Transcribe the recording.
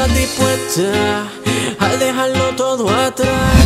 estás dispuesta a dejarlo todo atrás.